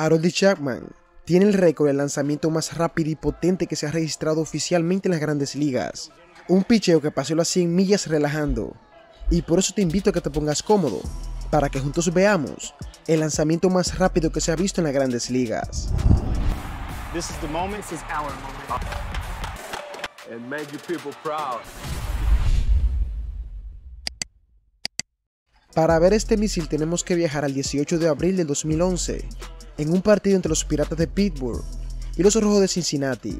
Aroldis Chapman tiene el récord de lanzamiento más rápido y potente que se ha registrado oficialmente en las Grandes Ligas. Un picheo que pasó las 100 millas relajando. Y por eso te invito a que te pongas cómodo, para que juntos veamos el lanzamiento más rápido que se ha visto en las Grandes Ligas. This is the moment, this is our moment. And make your people proud. Para ver este misil tenemos que viajar al 18 de abril del 2011, en un partido entre los Piratas de Pittsburgh y los Rojos de Cincinnati,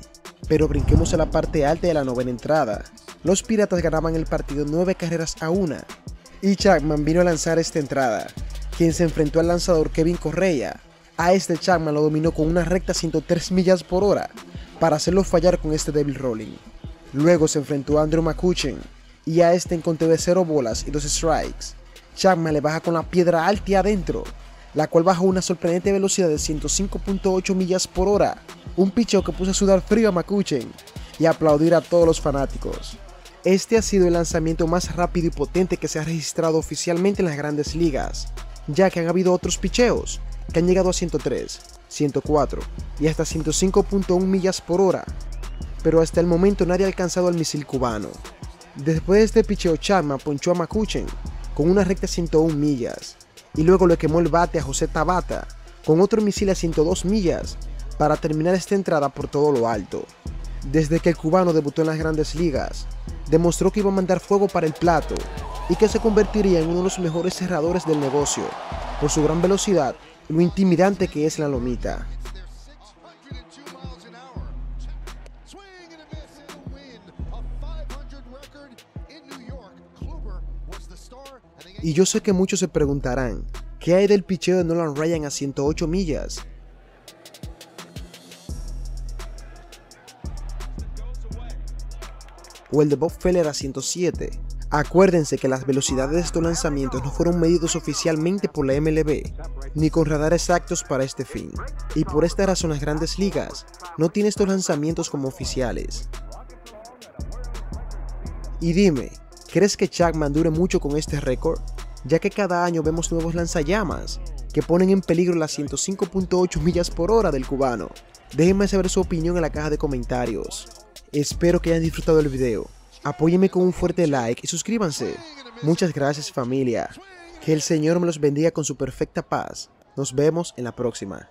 pero brinquemos a la parte alta de la novena entrada. Los Piratas ganaban el partido 9 carreras a 1, y Chapman vino a lanzar esta entrada, quien se enfrentó al lanzador Kevin Correa. A este Chapman lo dominó con una recta 103 millas por hora para hacerlo fallar con este débil rolling. Luego se enfrentó a Andrew McCutchen, y a este en conteo de 0 bolas y 2 strikes. Chapman le baja con la piedra alta y adentro, la cual bajó una sorprendente velocidad de 105.8 millas por hora, un picheo que puso a sudar frío a McCutchen y a aplaudir a todos los fanáticos. Este ha sido el lanzamiento más rápido y potente que se ha registrado oficialmente en las Grandes Ligas, ya que han habido otros picheos que han llegado a 103, 104 y hasta 105.1 millas por hora, pero hasta el momento nadie ha alcanzado al misil cubano. Después de este picheo, Chapman ponchó a McCutchen con una recta a 101 millas y luego le quemó el bate a José Tabata con otro misil a 102 millas para terminar esta entrada por todo lo alto. Desde que el cubano debutó en las Grandes Ligas, demostró que iba a mandar fuego para el plato y que se convertiría en uno de los mejores cerradores del negocio por su gran velocidad y lo intimidante que es la lomita. Y yo sé que muchos se preguntarán, ¿qué hay del picheo de Nolan Ryan a 108 millas? O el de Bob Feller a 107. Acuérdense que las velocidades de estos lanzamientos no fueron medidos oficialmente por la MLB, ni con radares exactos para este fin. Y por esta razón las Grandes Ligas no tienen estos lanzamientos como oficiales. Y dime, ¿crees que Chapman dure mucho con este récord? Ya que cada año vemos nuevos lanzallamas que ponen en peligro las 105.8 millas por hora del cubano. Déjenme saber su opinión en la caja de comentarios. Espero que hayan disfrutado el video. Apóyenme con un fuerte like y suscríbanse. Muchas gracias, familia. Que el Señor me los bendiga con su perfecta paz. Nos vemos en la próxima.